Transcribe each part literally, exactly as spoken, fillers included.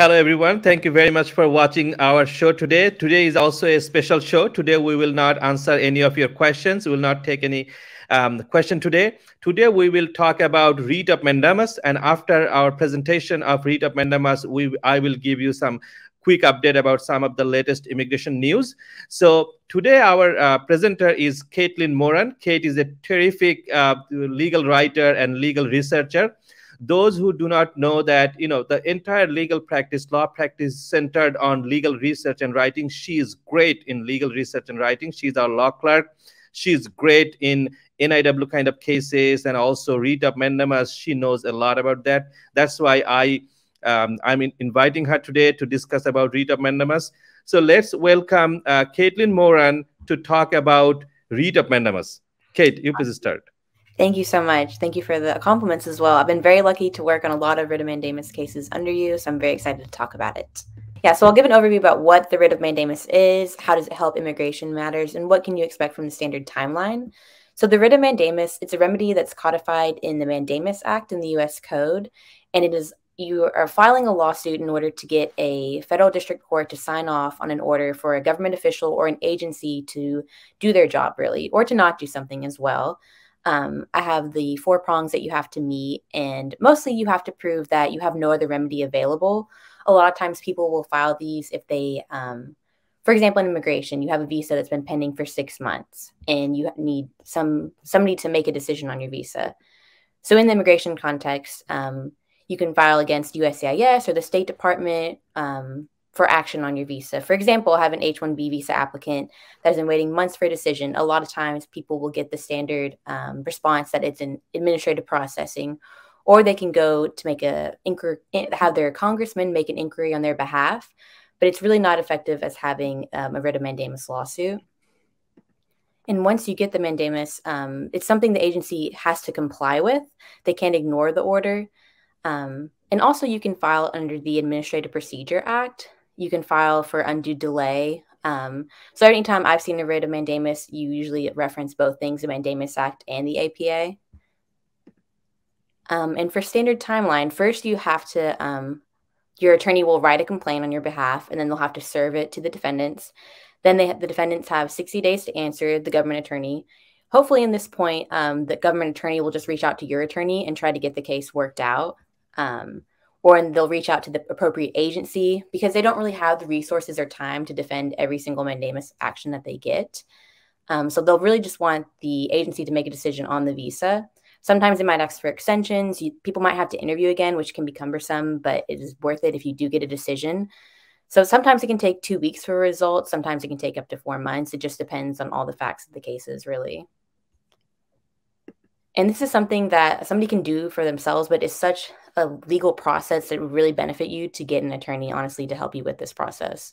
Hello, everyone. Thank you very much for watching our show today. Today is also a special show. Today, we will not answer any of your questions. We will not take any um, question today. Today, we will talk about Writ of Mandamus. And after our presentation of Writ of Mandamus, we, I will give you some quick update about some of the latest immigration news. So today, our uh, presenter is Caitlin Moran. Kate is a terrific uh, legal writer and legal researcher. Those who do not know that, you know, the entire legal practice, law practice centered on legal research and writing. She is great in legal research and writing. She's our law clerk. She's great in N I W kind of cases and also Writ of Mandamus. She knows a lot about that. That's why I, um, I'm in inviting her today to discuss about Writ of Mandamus. So let's welcome uh, Caitlin Moran to talk about Writ of Mandamus. Kate, you please start. Thank you so much. Thank you for the compliments as well. I've been very lucky to work on a lot of Writ of Mandamus cases under you, so I'm very excited to talk about it. Yeah, so I'll give an overview about what the Writ of Mandamus is, how does it help immigration matters, and what can you expect from the standard timeline. So the Writ of Mandamus, it's a remedy that's codified in the Mandamus Act in the U S Code, and it is you are filing a lawsuit in order to get a federal district court to sign off on an order for a government official or an agency to do their job, really, or to not do something as well. Um, I have the four prongs that you have to meet, and mostly you have to prove that you have no other remedy available. A lot of times people will file these if they, um, for example, in immigration, you have a visa that's been pending for six months and you need some somebody to make a decision on your visa. So in the immigration context, um, you can file against U S C I S or the State Department um, for action on your visa. For example, I have an H one B visa applicant that has been waiting months for a decision. A lot of times people will get the standard um, response that it's in administrative processing, or they can go to make a inquiry, have their congressman make an inquiry on their behalf, but it's really not effective as having um, a writ of mandamus lawsuit. And once you get the mandamus, um, it's something the agency has to comply with. They can't ignore the order. Um, and also you can file under the Administrative Procedure Act. You can file for undue delay. Um, so anytime I've seen a writ of mandamus, you usually reference both things, the Mandamus Act and the A P A. Um, and for standard timeline, first you have to, um, your attorney will write a complaint on your behalf, and then they'll have to serve it to the defendants. Then they, the defendants have sixty days to answer the government attorney. Hopefully in this point, um, the government attorney will just reach out to your attorney and try to get the case worked out. Um, or they'll reach out to the appropriate agency because they don't really have the resources or time to defend every single mandamus action that they get. Um, so they'll really just want the agency to make a decision on the visa. Sometimes they might ask for extensions. You, people might have to interview again, which can be cumbersome, but it is worth it if you do get a decision. So sometimes it can take two weeks for a result. Sometimes it can take up to four months. It just depends on all the facts of the cases, really. And this is something that somebody can do for themselves, but it's such a legal process that would really benefit you to get an attorney, honestly, to help you with this process.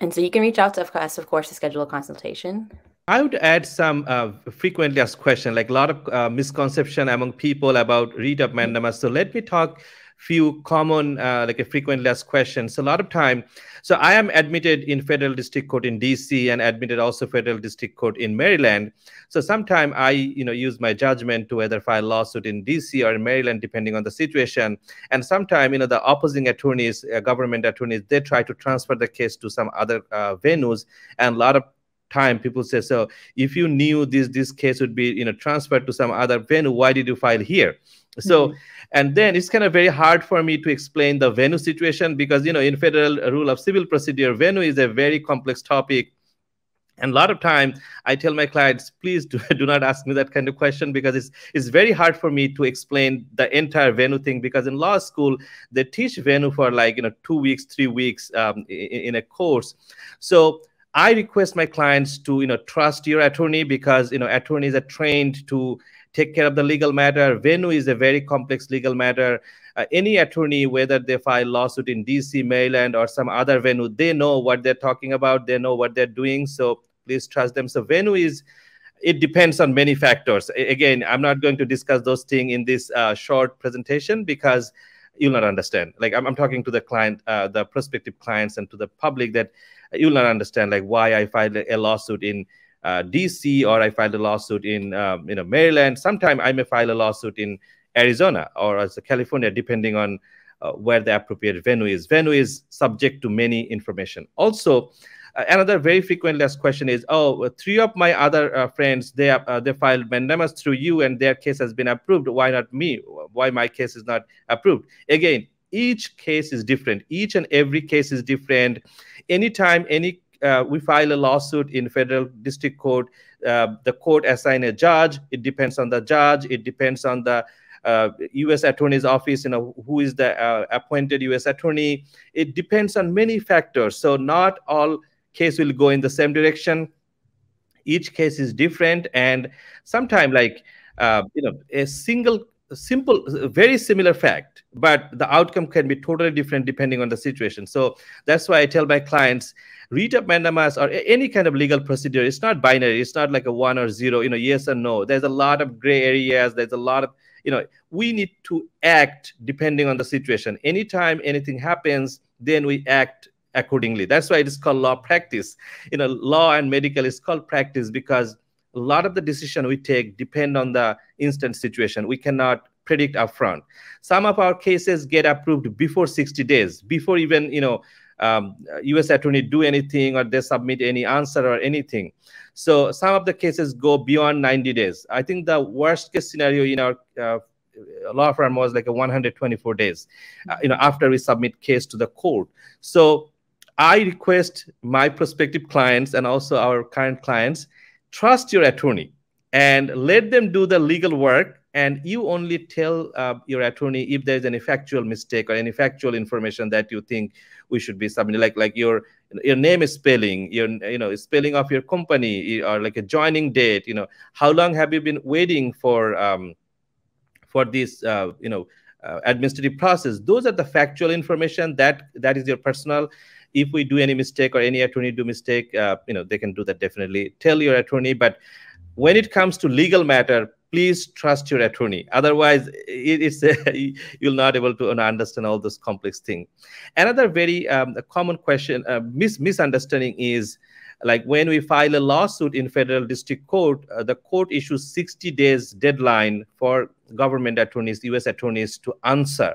And so you can reach out to F C A S, of course, to schedule a consultation. I would add some uh, frequently asked question, like a lot of uh, misconception among people about Writ of Mandamus. So let me talk few common, uh, like a frequently asked questions. So a lot of time, so I am admitted in federal district court in D C and admitted also federal district court in Maryland. So sometime I, you know, use my judgment to whether file lawsuit in D C or in Maryland, depending on the situation. And sometime, you know, the opposing attorneys, uh, government attorneys, they try to transfer the case to some other uh, venues. And a lot of time people say, so if you knew this this case would be, you know, transferred to some other venue, why did you file here? So, and then it's kind of very hard for me to explain the venue situation because, you know, in federal rule of civil procedure, venue is a very complex topic. And a lot of time I tell my clients, please do, do not ask me that kind of question because it's, it's very hard for me to explain the entire venue thing because in law school, they teach venue for like, you know, two weeks, three weeks um, in, in a course. So I request my clients to, you know, trust your attorney because, you know, attorneys are trained to take care of the legal matter. Venue is a very complex legal matter. Uh, any attorney, whether they file lawsuit in D C, Maryland, or some other venue, they know what they're talking about. They know what they're doing. So please trust them. So venue is, it depends on many factors. Again, I'm not going to discuss those things in this uh, short presentation because you'll not understand. Like I'm, I'm talking to the client, uh, the prospective clients and to the public that you'll not understand like why I filed a lawsuit in uh, D C or I filed a lawsuit in um, you know, Maryland. Sometime I may file a lawsuit in Arizona or as California, depending on uh, where the appropriate venue is. Venue is subject to many information. Also, uh, another very frequently asked question is, oh, three of my other uh, friends, they uh, they filed mandamus through you and their case has been approved. Why not me? Why my case is not approved? Again, each case is different. Each and every case is different. Anytime any Uh, we file a lawsuit in federal district court, uh, the court assign a judge. It depends on the judge. It depends on the uh, U S attorney's office, you know, who is the uh, appointed U S attorney. It depends on many factors. So not all case will go in the same direction. Each case is different. And sometimes like, uh, you know, a single simple, very similar fact, but the outcome can be totally different depending on the situation. So that's why I tell my clients, writ of mandamus or any kind of legal procedure, it's not binary. It's not like a one or zero, you know, yes or no. There's a lot of gray areas. There's a lot of, you know, we need to act depending on the situation. Anytime anything happens, then we act accordingly. That's why it is called law practice. You know, law and medical is called practice because a lot of the decision we take depend on the instant situation. We cannot predict upfront. Some of our cases get approved before sixty days, before even, you know, um, U S attorney do anything or they submit any answer or anything. So some of the cases go beyond ninety days. I think the worst case scenario in our uh, law firm was like a one hundred twenty-four days, uh, you know, after we submit case to the court. So I request my prospective clients and also our current clients, trust your attorney and let them do the legal work, and you only tell uh, your attorney if there's any factual mistake or any factual information that you think we should be submitting, like like your your name is spelling, your you know spelling of your company, or like a joining date, you know how long have you been waiting for um for this uh, you know uh, administrative process. Those are the factual information that that is your personal. If we do any mistake or any attorney do mistake, uh, you know, they can do that definitely. Tell your attorney. But when it comes to legal matter, please trust your attorney. Otherwise, it, it's a, you'll not able to understand all this complex thing. Another very um, common question, uh, mis misunderstanding is like when we file a lawsuit in federal district court, uh, the court issues sixty days deadline for government attorneys, U S attorneys to answer.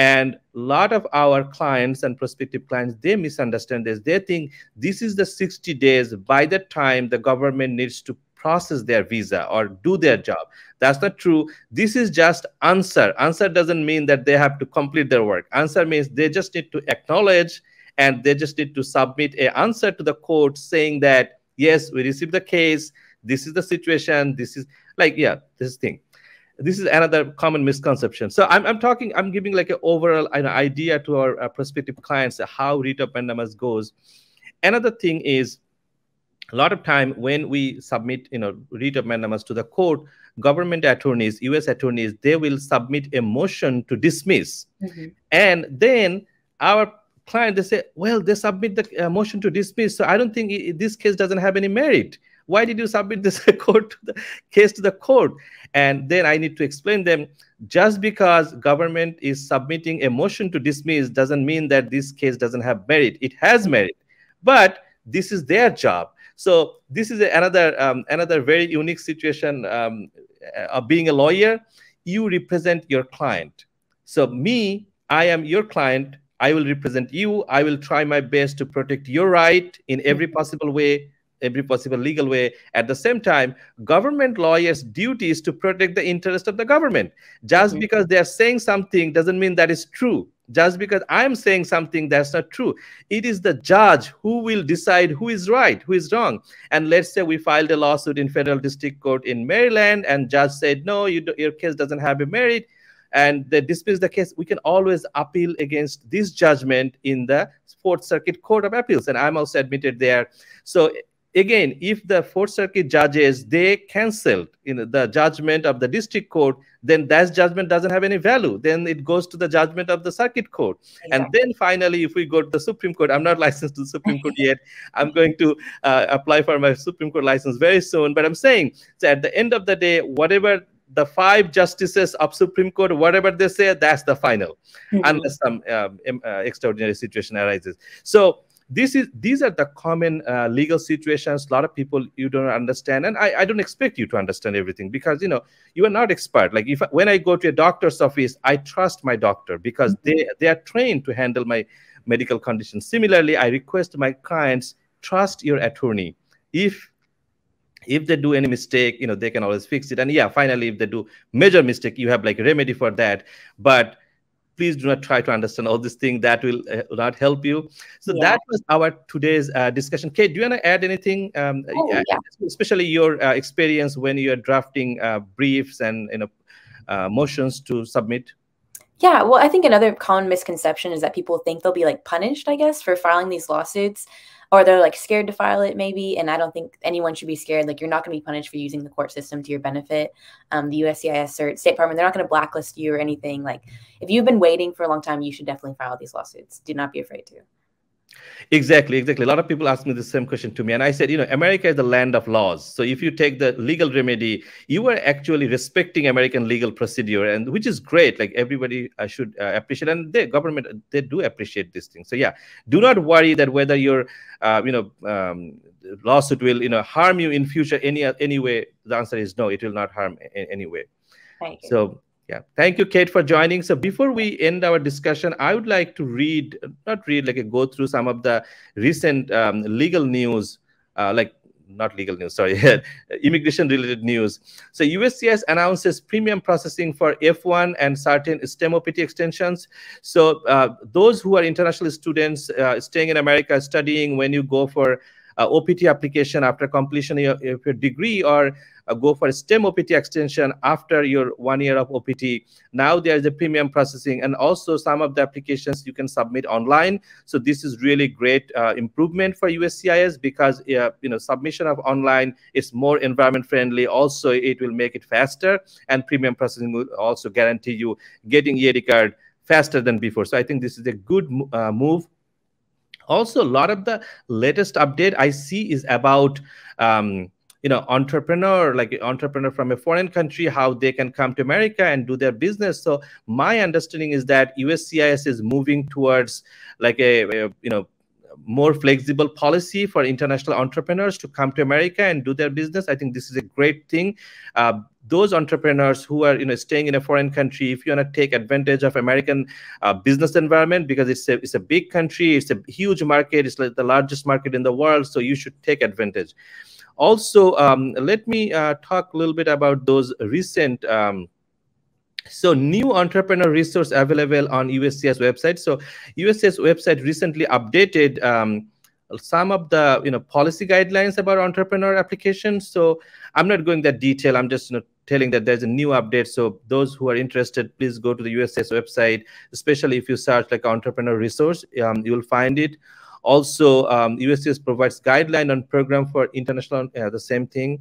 And a lot of our clients and prospective clients, they misunderstand this. They think this is the sixty days by the time the government needs to process their visa or do their job. That's not true. This is just answer. Answer doesn't mean that they have to complete their work. Answer means they just need to acknowledge and they just need to submit an answer to the court saying that, yes, we received the case. This is the situation. This is like, yeah, this thing. This is another common misconception. So I'm, I'm talking, I'm giving like an overall an idea to our uh, prospective clients how writ of mandamus goes. Another thing is a lot of time when we submit, you know, writ of mandamus to the court, government attorneys, U S attorneys, they will submit a motion to dismiss. Mm-hmm. And then our client, they say, well, they submit the uh, motion to dismiss. So I don't think it, this case doesn't have any merit. Why did you submit this court to the case to the court? And then I need to explain them, just because government is submitting a motion to dismiss doesn't mean that this case doesn't have merit. It has merit, but this is their job. So this is another, um, another very unique situation um, of being a lawyer. You represent your client. So me, I am your client. I will represent you. I will try my best to protect your right in every possible way. Every possible legal way. At the same time, government lawyers' duty is to protect the interest of the government. Just mm-hmm. because they are saying something doesn't mean that is true. Just because I'm saying something that's not true. It is the judge who will decide who is right, who is wrong. And let's say we filed a lawsuit in federal district court in Maryland and judge said, no, you do, your case doesn't have a merit. And they dismiss the case. We can always appeal against this judgment in the Fourth Circuit Court of Appeals. And I'm also admitted there. So again, if the Fourth Circuit judges, they canceled you know, the judgment of the district court, then that judgment doesn't have any value. Then it goes to the judgment of the circuit court. Exactly. And then finally, if we go to the Supreme Court, I'm not licensed to the Supreme Court yet. I'm going to uh, apply for my Supreme Court license very soon. But I'm saying that at the end of the day, whatever the five justices of Supreme Court, whatever they say, that's the final, mm-hmm. unless some um, uh, extraordinary situation arises. So this is these are the common uh, legal situations. A lot of people, you don't understand, and I, I don't expect you to understand everything, because you know you are not expert. Like if when I go to a doctor's office, I trust my doctor because they they are trained to handle my medical condition. Similarly, I request my clients, trust your attorney. If if they do any mistake, you know they can always fix it. And yeah, finally, if they do major mistake, you have like a remedy for that. But please do not try to understand all this thing. That will uh, not help you. So yeah. That was our today's uh, discussion. Kate, do you want to add anything? Um, oh, yeah. Especially your uh, experience when you are drafting uh, briefs and you know uh, motions to submit. Yeah, well, I think another common misconception is that people think they'll be like punished, I guess, for filing these lawsuits, or they're like scared to file it maybe. And I don't think anyone should be scared. Like you're not going to be punished for using the court system to your benefit. Um, the U S C I S or State Department, they're not going to blacklist you or anything. Like if you've been waiting for a long time, you should definitely file these lawsuits. Do not be afraid to. Exactly, exactly. A lot of people ask me the same question to me. And I said, you know, America is the land of laws. So if you take the legal remedy, you are actually respecting American legal procedure, and which is great. Like everybody uh, should uh, appreciate, and the government, they do appreciate this thing. So yeah, do not worry that whether your, uh, you know, um, lawsuit will, you know, harm you in future any, any way. The answer is no, it will not harm in any way. Thank you. So, yeah. Thank you, Kate, for joining. So before we end our discussion, I would like to read, not read, like go through some of the recent um, legal news, uh, like not legal news, sorry, immigration-related news. So U S C I S announces premium processing for F one and certain STEM O P T extensions. So uh, those who are international students uh, staying in America, studying, when you go for Uh, O P T application after completion of your, your degree, or uh, go for a STEM O P T extension after your one year of O P T. Now there is the premium processing, and also some of the applications you can submit online. So this is really great uh, improvement for U S C I S, because uh, you know submission of online is more environment friendly. Also, it will make it faster, and premium processing will also guarantee you getting E A D card faster than before. So I think this is a good uh, move. Also, a lot of the latest update I see is about, um, you know, entrepreneur, like entrepreneur from a foreign country, how they can come to America and do their business. So my understanding is that U S C I S is moving towards like a, a you know, more flexible policy for international entrepreneurs to come to America and do their business. I think this is a great thing. Uh, those entrepreneurs who are you know, staying in a foreign country, if you want to take advantage of American uh, business environment, because it's a, it's a big country, it's a huge market, it's like the largest market in the world, so you should take advantage. Also, um, let me uh, talk a little bit about those recent um So new entrepreneur resource available on U S C I S website. So U S C I S website recently updated um, some of the you know policy guidelines about entrepreneur applications. So I'm not going that detail. I'm just you know, telling that there's a new update. So those who are interested, please go to the U S C I S website, especially if you search like entrepreneur resource, um, you will find it. Also, um, U S C I S provides guideline on program for international, uh, the same thing.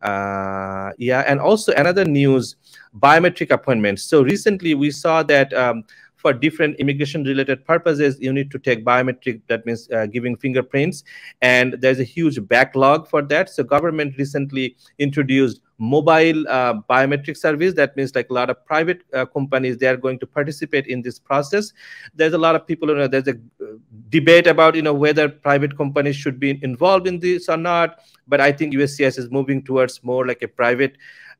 Uh, yeah, and also another news, biometric appointments. So recently we saw that um, for different immigration-related purposes, you need to take biometric, that means uh, giving fingerprints, and there's a huge backlog for that. So government recently introduced mobile uh, biometric service. That means like a lot of private uh, companies, they are going to participate in this process. There's a lot of people, you know, there's a debate about, you know, whether private companies should be involved in this or not. But I think U S C I S is moving towards more like a private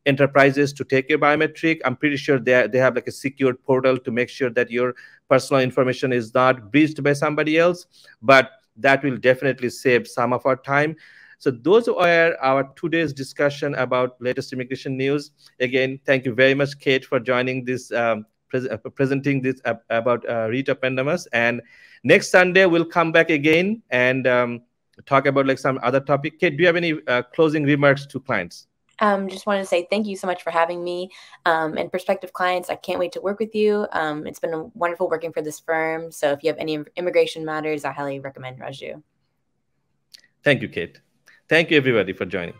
enterprises to take your biometric. I'm pretty sure they, they have like a secured portal to make sure that your personal information is not breached by somebody else, but that will definitely save some of our time. So those are our today's discussion about latest immigration news. Again, thank you very much, Kate, for joining this, um, pres uh, presenting this uh, about uh, Writ of Mandamus. And next Sunday, we'll come back again and um, talk about like some other topic. Kate, do you have any uh, closing remarks to clients? Um, just wanted to say thank you so much for having me. Um, and prospective clients, I can't wait to work with you. Um, it's been wonderful working for this firm. So if you have any immigration matters, I highly recommend Raju. Thank you, Kate. Thank you, everybody, for joining.